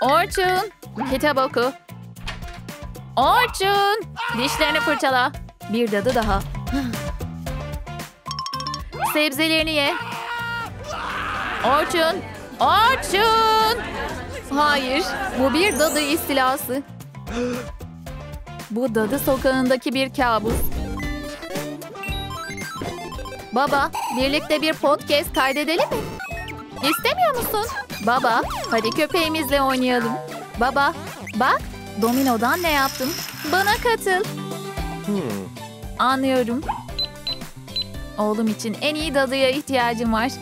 Orçun, kitap oku. Orçun, dişlerini fırçala. Bir dadı daha. Sebzelerini ye. Orçun, Orçun. Hayır, bu bir dadı istilası. Bu dadı sokağındaki bir kabus. Baba, birlikte bir podcast kaydedelim mi? İstemiyor musun? Baba, hadi köpeğimizle oynayalım. Baba, bak dominodan ne yaptım? Bana katıl. Anlıyorum. Oğlum için en iyi dadıya ihtiyacım var.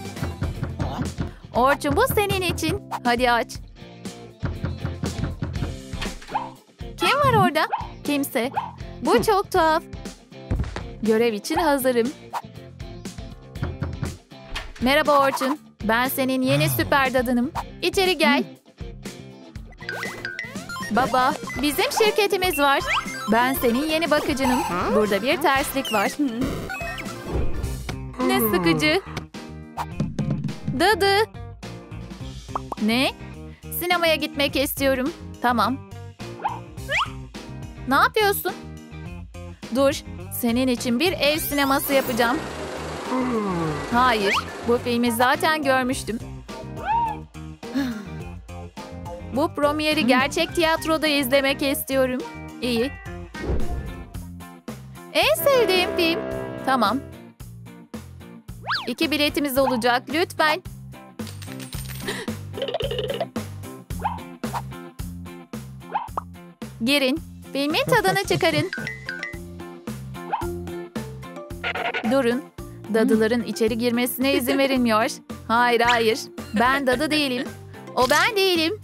Orçun, bu senin için. Hadi aç. Kim var orada? Kimse. Bu çok tuhaf. Görev için hazırım. Merhaba Orçun. Ben senin yeni süper dadınım. İçeri gel. Baba, bizim şirketimiz var. Ben senin yeni bakıcınım. Burada bir terslik var. Ne sıkıcı. Dadı. Ne? Sinemaya gitmek istiyorum. Tamam. Ne yapıyorsun? Dur, senin için bir ev sineması yapacağım. Hayır, bu filmi zaten görmüştüm. Bu premieri gerçek tiyatroda izlemek istiyorum. İyi. En sevdiğim film. Tamam. 2 biletimiz olacak, lütfen. Girin, filmin tadını çıkarın. Durun. Dadıların içeri girmesine izin verilmiyor. Hayır, hayır. Ben dadı değilim. O ben değilim.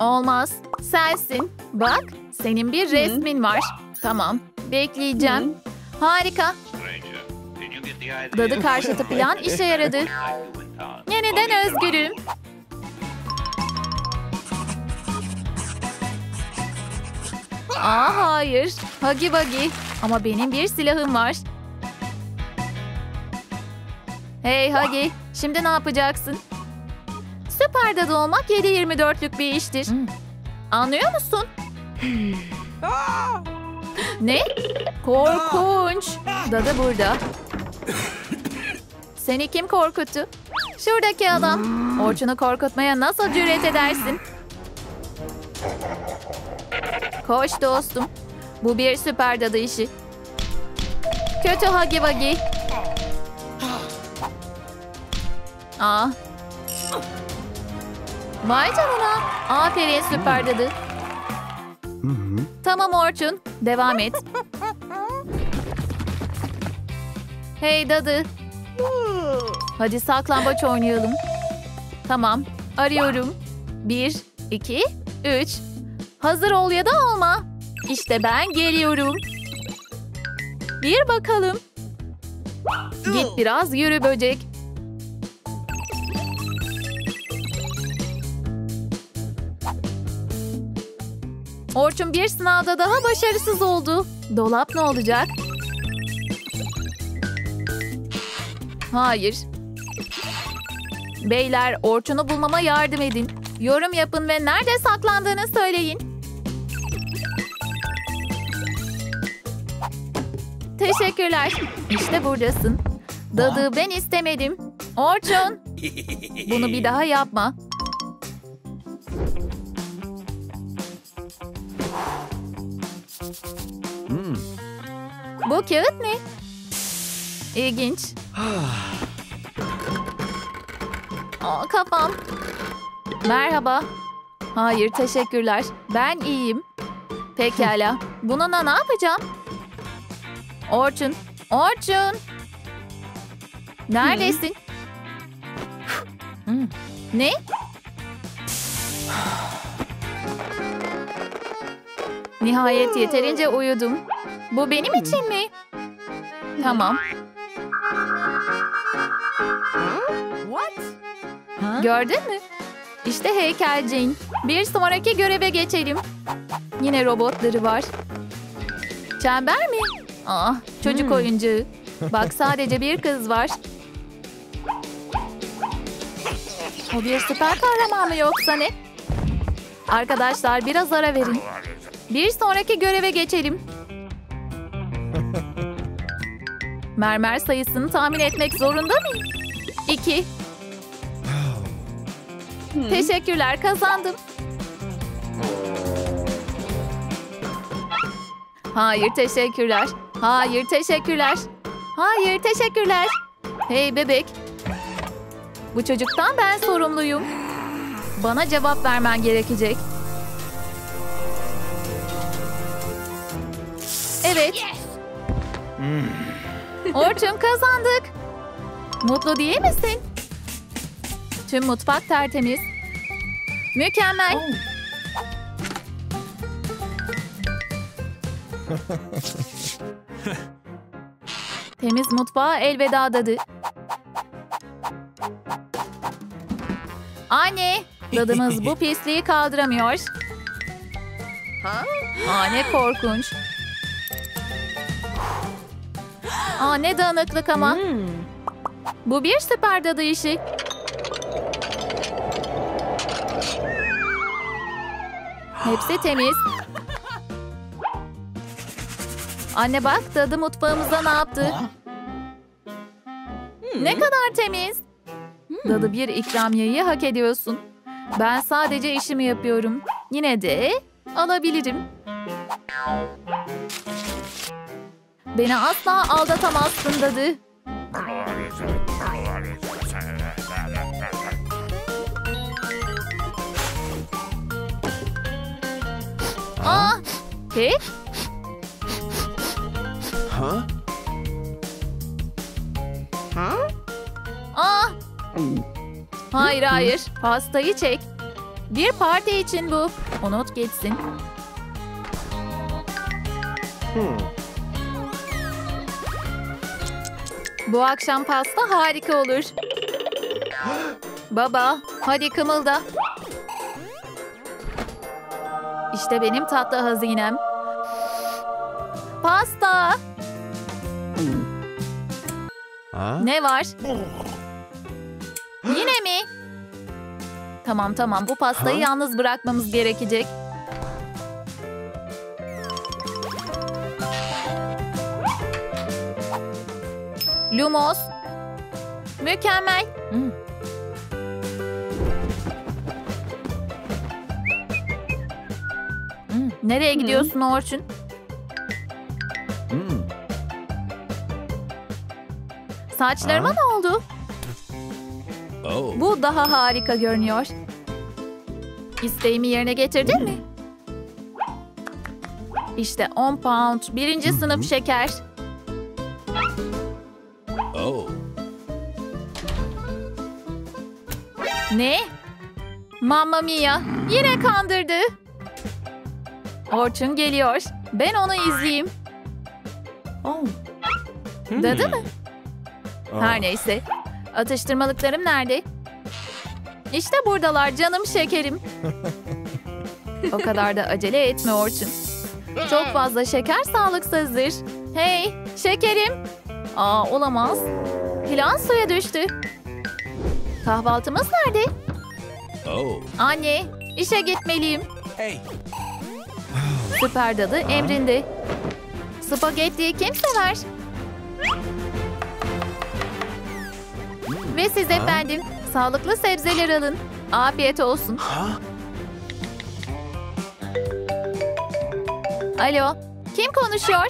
Olmaz. Sensin. Bak, senin bir resmin var. Tamam, bekleyeceğim. Harika. Dadı karşıtı plan işe yaradı. Yeniden özgürüm. Aa, hayır. Huggy Buggy. Ama benim bir silahım var. Hey Huggy, şimdi ne yapacaksın? Süper dadı olmak 7/24'lük bir iştir. Anlıyor musun? Ne? Korkunç. Dadı burada. Seni kim korkuttu? Şuradaki adam. Orçun'u korkutmaya nasıl cüret edersin? Koş dostum. Bu bir süper dadı işi. Kötü Huggy Buggy. Aa. Vay canına. Aferin süper dadı. Tamam Orçun. Devam et. Hey dadı. Hadi saklambaç oynayalım. Tamam. Arıyorum. 1, 2, 3. Hazır ol ya da olma. İşte ben geliyorum. Bir bakalım. Git biraz yürü böcek. Orçun bir sınavda daha başarısız oldu. Dolap ne olacak? Hayır. Beyler, Orçun'u bulmama yardım edin. Yorum yapın ve nerede saklandığını söyleyin. Teşekkürler. İşte buradasın. Dadı ben istemedim. Orçun. Bunu bir daha yapma. Bu kağıt ne? İlginç. Aa, kafam. Merhaba. Hayır, teşekkürler. Ben iyiyim. Pekala. Bununla ne yapacağım? Orçun. Orçun. Neredesin? Ne? Nihayet yeterince uyudum. Bu benim için mi? Tamam. What? Gördün mü? İşte heykelciğin. Bir sonraki göreve geçelim. Yine robotları var. Çember mi? Ah, çocuk oyuncağı. Bak, sadece bir kız var. O bir süper kahraman mı yoksa ne? Arkadaşlar biraz ara verin. Bir sonraki göreve geçelim. Mermer sayısını tahmin etmek zorunda mıyım? 2. Teşekkürler, kazandım. Hayır, teşekkürler. Hayır, teşekkürler. Hayır, teşekkürler. Hey bebek. Bu çocuktan ben sorumluyum. Bana cevap vermen gerekecek. Evet. Orçun, kazandık. Mutlu değil misin? Tüm mutfak tertemiz. Mükemmel. Temiz mutfağa elveda dadı. Anne, dadımız bu pisliği kaldıramıyor. Aa, ne korkunç. Aa, ne dağınıklık ama. Bu bir süper dadı işi. Hepsi temiz. Anne bak, dadı mutfağımıza ne yaptı? Ne kadar temiz. Dadı, bir ikramiyeyi hak ediyorsun. Ben sadece işimi yapıyorum. Yine de alabilirim. Beni asla aldatamazsın dadı. Aa, kek? Ha? Ha? Aa! Hayır hayır, pastayı çek. Bir parti için bu. Unut geçsin. Bu akşam pasta harika olur. Baba, hadi kımılda. İşte benim tatlı hazinem. Pasta. Ne var? Yine mi? Tamam, bu pastayı yalnız bırakmamız gerekecek. Lumos. Mükemmel. Nereye gidiyorsun Orçun? Saçlarıma ne oldu? Bu daha harika görünüyor. İsteğimi yerine getirdin mi? İşte 10 pound. 1. sınıf şeker. Ne? Mamma mia. Yine kandırdı. Orçun geliyor. Ben onu izleyeyim. Dadı mı? Her neyse. Atıştırmalıklarım nerede? İşte buradalar canım şekerim. O kadar da acele etme Orçun. Çok fazla şeker sağlıksızdır. Hey şekerim. Aa, olamaz. Plan suya düştü. Kahvaltımız nerede? Anne, işe gitmeliyim. Süper dadı emrinde. Spagetti kim sever? Ve siz efendim, sağlıklı sebzeler alın. Afiyet olsun. Alo, kim konuşuyor?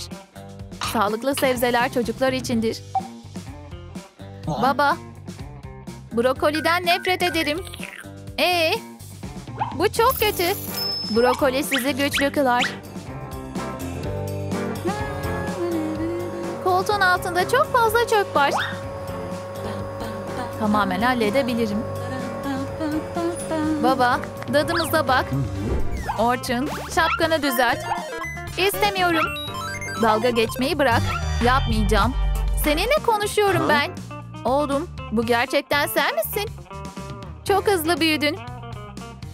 Sağlıklı sebzeler çocuklar içindir. Baba, brokoliden nefret ederim. Bu çok kötü. Brokoli sizi güçlü kılar. Koltuğun altında çok fazla çöp var. Tamamen halledebilirim. Baba, dadımıza bak. Orçun, şapkanı düzelt. İstemiyorum. Dalga geçmeyi bırak. Yapmayacağım. Seninle konuşuyorum ben. Oğlum, bu gerçekten sen misin? Çok hızlı büyüdün.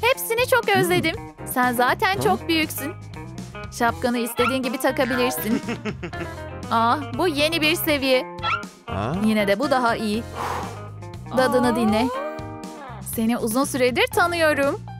Hepsini çok özledim. Sen zaten çok büyüksün. Şapkanı istediğin gibi takabilirsin. Aa, bu yeni bir seviye. Yine de bu daha iyi. Dadını dinle. Seni uzun süredir tanıyorum.